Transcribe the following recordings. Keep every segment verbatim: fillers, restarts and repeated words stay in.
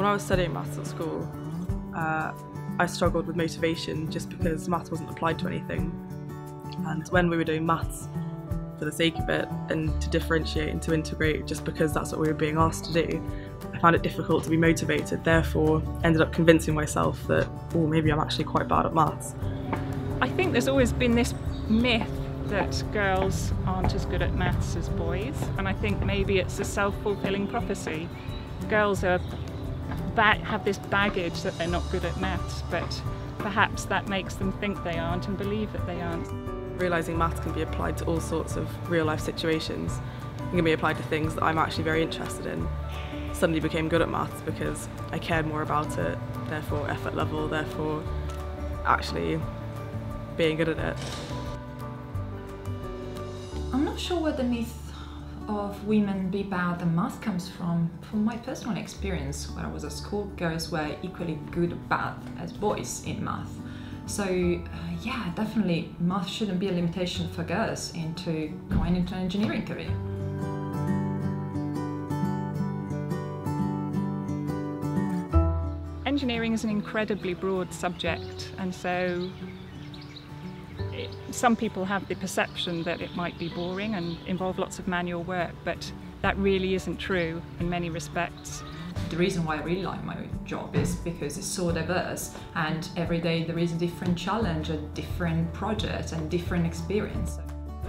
When I was studying maths at school, uh, I struggled with motivation just because maths wasn't applied to anything. And when we were doing maths for the sake of it and to differentiate and to integrate just because that's what we were being asked to do, I found it difficult to be motivated, therefore ended up convincing myself that, oh, maybe I'm actually quite bad at maths. I think there's always been this myth that girls aren't as good at maths as boys, and I think maybe it's a self-fulfilling prophecy. Girls are have this baggage that they're not good at maths, but perhaps that makes them think they aren't and believe that they aren't. Realising maths can be applied to all sorts of real-life situations. It can be applied to things that I'm actually very interested in. Suddenly became good at maths because I cared more about it, therefore effort level, therefore actually being good at it. I'm not sure where the myth of women be bad at maths comes from. From my personal experience, when I was at school, girls were equally good or bad as boys in math. So uh, yeah, definitely math shouldn't be a limitation for girls into going into an engineering career. Engineering is an incredibly broad subject, and so it, some people have the perception that it might be boring and involve lots of manual work, but that really isn't true in many respects. The reason why I really like my job is because it's so diverse, and every day there is a different challenge, a different project and different experience.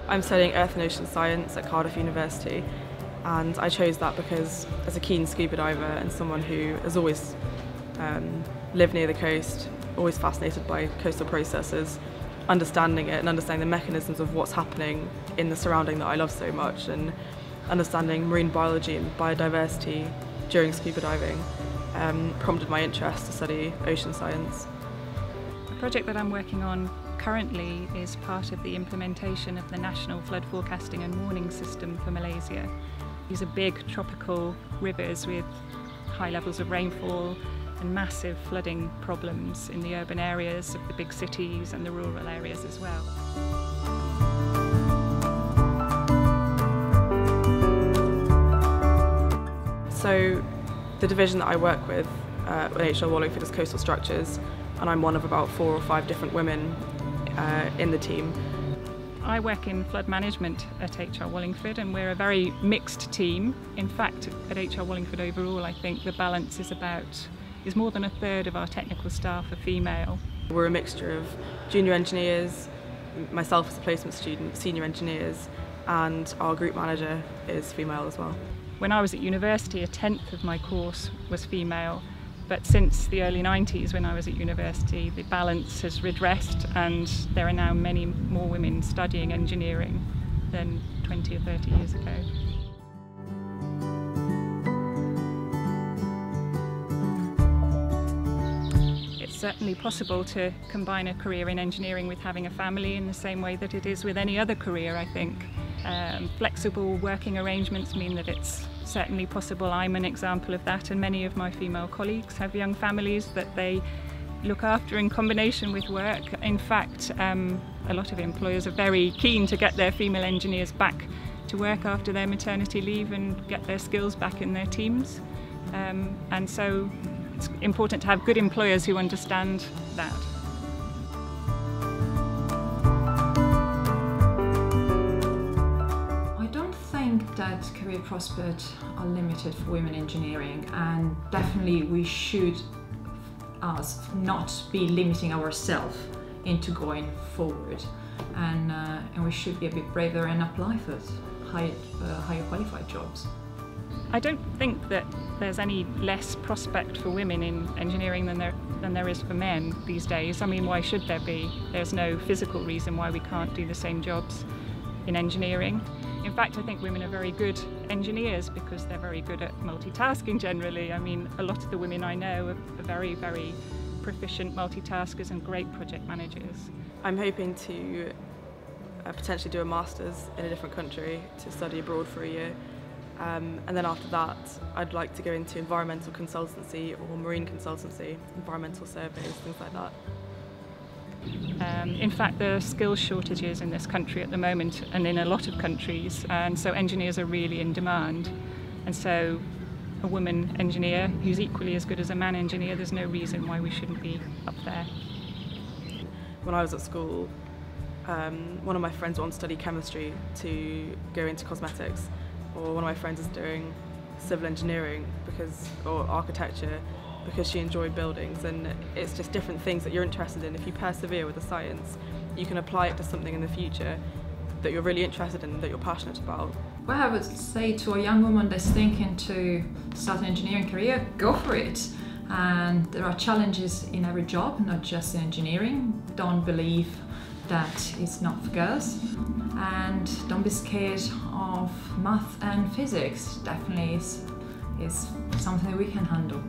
I'm studying Earth and Ocean Science at Cardiff University, and I chose that because as a keen scuba diver and someone who has always um, lived near the coast, always fascinated by coastal processes, understanding it and understanding the mechanisms of what's happening in the surrounding that I love so much, and understanding marine biology and biodiversity during scuba diving um, prompted my interest to study ocean science. The project that I'm working on currently is part of the implementation of the National Flood Forecasting and Warning System for Malaysia. These are big tropical rivers with high levels of rainfall and massive flooding problems in the urban areas of the big cities and the rural areas as well. So the division that I work with uh, at H R Wallingford is Coastal Structures, and I'm one of about four or five different women uh, in the team. I work in flood management at H R Wallingford, and we're a very mixed team. In fact, at H R Wallingford overall, I think the balance is about, is more than a third of our technical staff are female. We're a mixture of junior engineers, myself as a placement student, senior engineers, and our group manager is female as well. When I was at university, a tenth of my course was female, but since the early nineties when I was at university, the balance has redressed and there are now many more women studying engineering than twenty or thirty years ago. It's certainly possible to combine a career in engineering with having a family in the same way that it is with any other career, I think. Um, flexible working arrangements mean that it's certainly possible. I'm an example of that, and many of my female colleagues have young families that they look after in combination with work. In fact, um, a lot of employers are very keen to get their female engineers back to work after their maternity leave and get their skills back in their teams. Um, and so it's important to have good employers who understand that. That career prospects are limited for women engineering, and definitely we should us not be limiting ourselves into going forward, and, uh, and we should be a bit braver and apply for higher, uh, higher qualified jobs. I don't think that there's any less prospect for women in engineering than there, than there is for men these days. I mean, why should there be? There's no physical reason why we can't do the same jobs in engineering. In fact, I think women are very good engineers because they're very good at multitasking generally. I mean, a lot of the women I know are very, very proficient multitaskers and great project managers. I'm hoping to uh, potentially do a master's in a different country to study abroad for a year. Um, and then after that, I'd like to go into environmental consultancy or marine consultancy, environmental surveys, things like that. Um, in fact, there are skills shortages in this country at the moment and in a lot of countries, and so engineers are really in demand. And so a woman engineer who's equally as good as a man engineer, there's no reason why we shouldn't be up there. When I was at school, um, one of my friends wanted to study chemistry to go into cosmetics, or one of my friends is doing civil engineering because, or architecture because she enjoyed buildings, and it's just different things that you're interested in. If you persevere with the science, you can apply it to something in the future that you're really interested in, that you're passionate about. Well, I would say to a young woman that's thinking to start an engineering career, go for it. And there are challenges in every job, not just in engineering. Don't believe that it's not for girls. And don't be scared of math and physics. Definitely is, is something that we can handle.